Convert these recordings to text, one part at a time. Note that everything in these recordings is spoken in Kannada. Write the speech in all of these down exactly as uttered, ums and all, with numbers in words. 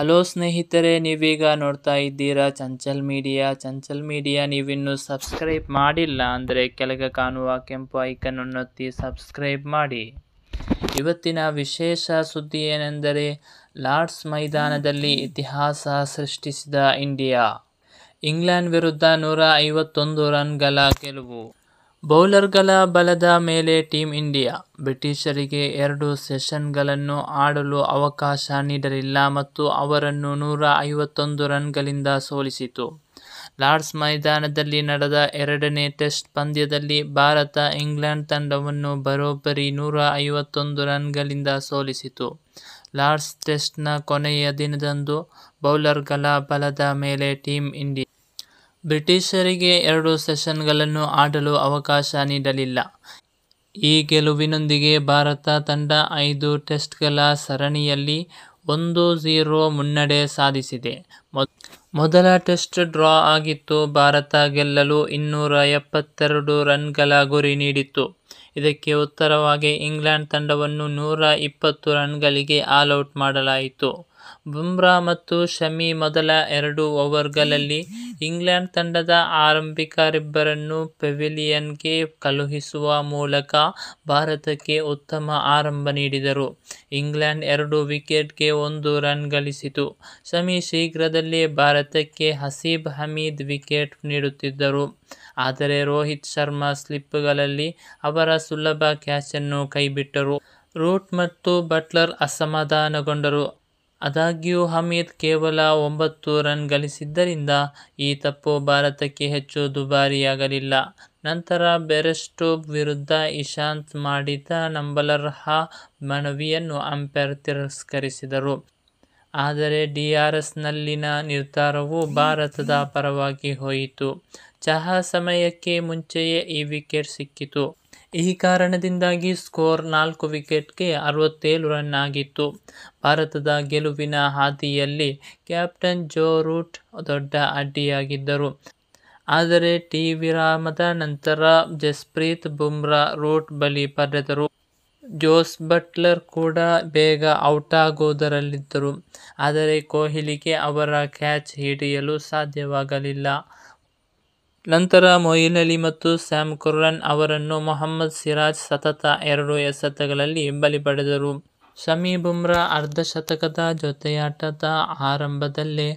ಹಲೋ ಸ್ನೇಹಿತರೆ, ನೀವೀಗ ನೋಡ್ತಾ ಇದ್ದೀರಾ ಚಂಚಲ್ ಮೀಡಿಯಾ. ಚಂಚಲ್ ಮೀಡಿಯಾ ನೀವಿನ್ನೂ ಸಬ್ಸ್ಕ್ರೈಬ್ ಮಾಡಿಲ್ಲ ಅಂದರೆ ಕೆಳಗೆ ಕಾಣುವ ಕೆಂಪು ಐಕನನ್ನು ಒತ್ತಿ ಸಬ್ಸ್ಕ್ರೈಬ್ ಮಾಡಿ. ಇವತ್ತಿನ ವಿಶೇಷ ಸುದ್ದಿ ಏನೆಂದರೆ, ಲಾರ್ಡ್ಸ್ ಮೈದಾನದಲ್ಲಿ ಇತಿಹಾಸ ಸೃಷ್ಟಿಸಿದ ಇಂಡಿಯಾ, ಇಂಗ್ಲೆಂಡ್ ವಿರುದ್ಧ ನೂರ ಐವತ್ತೊಂದು ರನ್ಗಳ ಗೆಲುವು. ಬೌಲರ್ಗಳ ಬಲದ ಮೇಲೆ ಟೀಮ್ ಇಂಡಿಯಾ ಬ್ರಿಟಿಷರಿಗೆ ಎರಡು ಸೆಷನ್ಗಳನ್ನು ಆಡಲು ಅವಕಾಶ ನೀಡಲಿಲ್ಲ ಮತ್ತು ಅವರನ್ನು ನೂರ ಐವತ್ತೊಂದು ರನ್ಗಳಿಂದ ಸೋಲಿಸಿತು. ಲಾರ್ಡ್ಸ್ ಮೈದಾನದಲ್ಲಿ ನಡೆದ ಎರಡನೇ ಟೆಸ್ಟ್ ಪಂದ್ಯದಲ್ಲಿ ಭಾರತ ಇಂಗ್ಲೆಂಡ್ ತಂಡವನ್ನು ಬರೋಬ್ಬರಿ ನೂರ ಐವತ್ತೊಂದು ರನ್ಗಳಿಂದ ಸೋಲಿಸಿತು. ಲಾರ್ಡ್ಸ್ ಟೆಸ್ಟ್ನ ಕೊನೆಯ ದಿನದಂದು ಬೌಲರ್ಗಳ ಬಲದ ಮೇಲೆ ಟೀಮ್ ಇಂಡಿಯಾ ಬ್ರಿಟಿಷರಿಗೆ ಎರಡು ಸೆಷನ್ಗಳನ್ನು ಆಡಲು ಅವಕಾಶ ನೀಡಲಿಲ್ಲ. ಈ ಗೆಲುವಿನೊಂದಿಗೆ ಭಾರತ ತಂಡ ಐದು ಟೆಸ್ಟ್ಗಳ ಸರಣಿಯಲ್ಲಿ ಒಂದು ಝೀರೋ ಮುನ್ನಡೆ ಸಾಧಿಸಿದೆ. ಮೊದಲ ಟೆಸ್ಟ್ ಡ್ರಾ ಆಗಿತ್ತು. ಭಾರತ ಗೆಲ್ಲಲು ಇನ್ನೂರ ಎಪ್ಪತ್ತೆರಡು ರನ್ಗಳ ಗುರಿ ನೀಡಿತ್ತು. ಇದಕ್ಕೆ ಉತ್ತರವಾಗಿ ಇಂಗ್ಲೆಂಡ್ ತಂಡವನ್ನು ನೂರ ಇಪ್ಪತ್ತು ರನ್ಗಳಿಗೆ ಆಲ್ಔಟ್ ಮಾಡಲಾಯಿತು. ಬುಮ್ರಾ ಮತ್ತು ಶಮಿ ಮೊದಲ ಎರಡು ಓವರ್ಗಳಲ್ಲಿ ಇಂಗ್ಲೆಂಡ್ ತಂಡದ ಆರಂಭಿಕರಿಬ್ಬರನ್ನು ಪೆವಿಲಿಯನ್ಗೆ ಕಳುಹಿಸುವ ಮೂಲಕ ಭಾರತಕ್ಕೆ ಉತ್ತಮ ಆರಂಭ ನೀಡಿದರು. ಇಂಗ್ಲೆಂಡ್ ಎರಡು ವಿಕೆಟ್ಗೆ ಒಂದು ರನ್ ಗಳಿಸಿತು. ಶಮಿ ಶೀಘ್ರದಲ್ಲೇ ಭಾರತಕ್ಕೆ ಹಸೀಬ್ ಹಮೀದ್ ವಿಕೆಟ್ ನೀಡುತ್ತಿದ್ದರು. ಆದರೆ ರೋಹಿತ್ ಶರ್ಮಾ ಸ್ಲಿಪ್ಗಳಲ್ಲಿ ಅವರ ಸುಲಭ ಕ್ಯಾಚನ್ನು ಕೈಬಿಟ್ಟರು. ರೂಟ್ ಮತ್ತು ಬಟ್ಲರ್ ಅಸಮಾಧಾನಗೊಂಡರು. ಆದಾಗ್ಯೂ ಹಮೀದ್ ಕೇವಲ ಒಂಬತ್ತು ರನ್ ಗಳಿಸಿದ್ದರಿಂದ ಈ ತಪ್ಪು ಭಾರತಕ್ಕೆ ಹೆಚ್ಚು ದುಬಾರಿಯಾಗಲಿಲ್ಲ. ನಂತರ ಬೆರೆಸ್ಟೋಬ್ ವಿರುದ್ಧ ಇಶಾಂತ್ ಮಾಡಿದ ನಂಬಲರ್ಹ ಮನವಿಯನ್ನು ಅಂಪೈರ್ ತಿರಸ್ಕರಿಸಿದರು. ಆದರೆ ಡಿಆರ್ಎಸ್ನಲ್ಲಿನ ನಿರ್ಧಾರವು ಭಾರತದ ಪರವಾಗಿ ಹೋಯಿತು. ಚಹಾ ಸಮಯಕ್ಕೆ ಮುಂಚೆಯೇ ಈ ವಿಕೆಟ್ ಸಿಕ್ಕಿತು. ಈ ಕಾರಣದಿಂದಾಗಿ ಸ್ಕೋರ್ ನಾಲ್ಕು ವಿಕೆಟ್ಗೆ ಅರವತ್ತೇಳು ರನ್ ಆಗಿತ್ತು. ಭಾರತದ ಗೆಲುವಿನ ಹಾದಿಯಲ್ಲಿ ಕ್ಯಾಪ್ಟನ್ ಜೋ ರೂಟ್ ದೊಡ್ಡ ಅಡ್ಡಿಯಾಗಿದ್ದರು. ಆದರೆ ಟಿ ವಿರಾಮದ ನಂತರ ಜಸ್ಪ್ರೀತ್ ಬುಮ್ರಾ ರೂಟ್ ಬಳಿ ಪಡೆದರು. ಜೋಸ್ ಬಟ್ಲರ್ ಕೂಡ ಬೇಗ ಔಟಾಗೋದರಲ್ಲಿದ್ದರು. ಆದರೆ ಕೊಹ್ಲಿಗೆ ಅವರ ಕ್ಯಾಚ್ ಹಿಡಿಯಲು ಸಾಧ್ಯವಾಗಲಿಲ್ಲ. ನಂತರ ಮೊಯಿನ್ ಅಲಿ ಮತ್ತು ಸ್ಯಾಮ್ ಕುರ್ರನ್ ಅವರನ್ನು ಮೊಹಮ್ಮದ್ ಸಿರಾಜ್ ಸತತ ಎರಡು ಎಸೆತಗಳಲ್ಲಿ ಬಲಿ ಪಡೆದರು. ಶಮಿ ಬುಮ್ರಾ ಅರ್ಧ ಶತಕದ ಜೊತೆಯಾಟದ ಆರಂಭದಲ್ಲೇ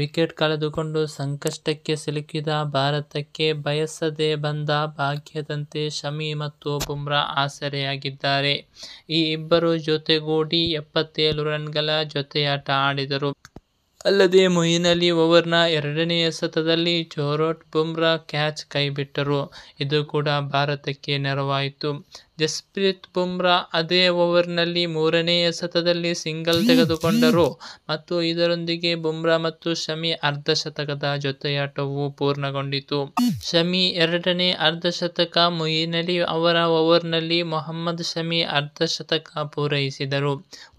ವಿಕೆಟ್ ಕಳೆದುಕೊಂಡು ಸಂಕಷ್ಟಕ್ಕೆ ಸಿಲುಕಿದ ಭಾರತಕ್ಕೆ ಬಯಸದೆ ಬಂದ ಭಾಗ್ಯದಂತೆ ಶಮಿ ಮತ್ತು ಬುಮ್ರಾ ಆಸರೆಯಾಗಿದ್ದಾರೆ. ಈ ಇಬ್ಬರು ಜೊತೆಗೂಡಿ ಎಪ್ಪತ್ತೇಳು ರನ್ಗಳ ಜೊತೆಯಾಟ ಆಡಿದರು. ಅಲ್ಲದೆ ಮೊಯಿನ್ ಅಲಿ ಓವರ್ನ ಎರಡನೇ ಎಸೆತದಲ್ಲಿ ಜೋ ರೂಟ್ ಬುಮ್ರಾ ಕ್ಯಾಚ್ ಕೈಬಿಟ್ಟರು. ಇದು ಕೂಡ ಭಾರತಕ್ಕೆ ನೆರವಾಯಿತು. ಜಸ್ಪ್ರೀತ್ ಬುಮ್ರಾ ಅದೇ ಓವರ್ನಲ್ಲಿ ಮೂರನೇ ಎಸೆತದಲ್ಲಿ ಸಿಂಗಲ್ ತೆಗೆದುಕೊಂಡರು ಮತ್ತು ಇದರೊಂದಿಗೆ ಬುಮ್ರಾ ಮತ್ತು ಶಮಿ ಅರ್ಧ ಶತಕದ ಜೊತೆಯಾಟವು ಪೂರ್ಣಗೊಂಡಿತು. ಶಮಿ ಎರಡನೇ ಅರ್ಧ ಶತಕ, ಮೊಯಿನ್ ಅಲಿ ಅವರ ಓವರ್ನಲ್ಲಿ ಮೊಹಮ್ಮದ್ ಶಮಿ ಅರ್ಧ ಶತಕ ಪೂರೈಸಿದರು.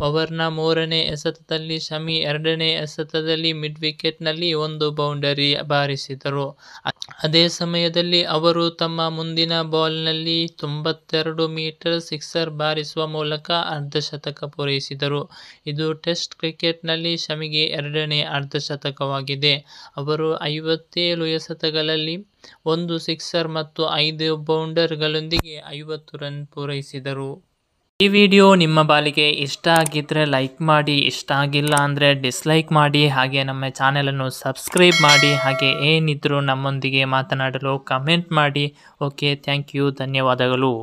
ಓವರ್ನ ಮೂರನೇ ಎಸೆತದಲ್ಲಿ ಶಮಿ ಎರಡನೇ ಎಸೆತದಲ್ಲಿ ಮಿಡ್ ವಿಕೆಟ್ನಲ್ಲಿ ಒಂದು ಬೌಂಡರಿ ಬಾರಿಸಿದರು. ಅದೇ ಸಮಯದಲ್ಲಿ ಅವರು ತಮ್ಮ ಮುಂದಿನ ಬಾಲ್ನಲ್ಲಿ ತೊಂಬತ್ತೆರಡು ಮೀಟರ್ ಸಿಕ್ಸರ್ ಬಾರಿಸುವ ಮೂಲಕ ಅರ್ಧಶತಕ ಪೂರೈಸಿದರು. ಇದು ಟೆಸ್ಟ್ ಕ್ರಿಕೆಟ್ನಲ್ಲಿ ಶಮಿಗೆ ಎರಡನೇ ಅರ್ಧಶತಕವಾಗಿದೆ. ಅವರು ಐವತ್ತೇಳು ಎಸೆತಗಳಲ್ಲಿ ಒಂದು ಸಿಕ್ಸರ್ ಮತ್ತು ಐದು ಬೌಂಡರ್ಗಳೊಂದಿಗೆ ಐವತ್ತು ರನ್ ಪೂರೈಸಿದರು. ಈ ವಿಡಿಯೋ ನಿಮ್ಮ ಬಾಲಿಗೆ ಇಷ್ಟ ಆಗಿದ್ದರೆ ಲೈಕ್ ಮಾಡಿ, ಇಷ್ಟ ಆಗಿಲ್ಲ ಅಂದರೆ ಡಿಸ್ಲೈಕ್ ಮಾಡಿ. ಹಾಗೆ ನಮ್ಮ ಚಾನೆಲನ್ನು ಸಬ್ಸ್ಕ್ರೈಬ್ ಮಾಡಿ. ಹಾಗೆ ಏನಿದ್ರೂ ನಮ್ಮೊಂದಿಗೆ ಮಾತನಾಡಲು ಕಮೆಂಟ್ ಮಾಡಿ. ಓಕೆ, ಥ್ಯಾಂಕ್ ಯು, ಧನ್ಯವಾದಗಳು.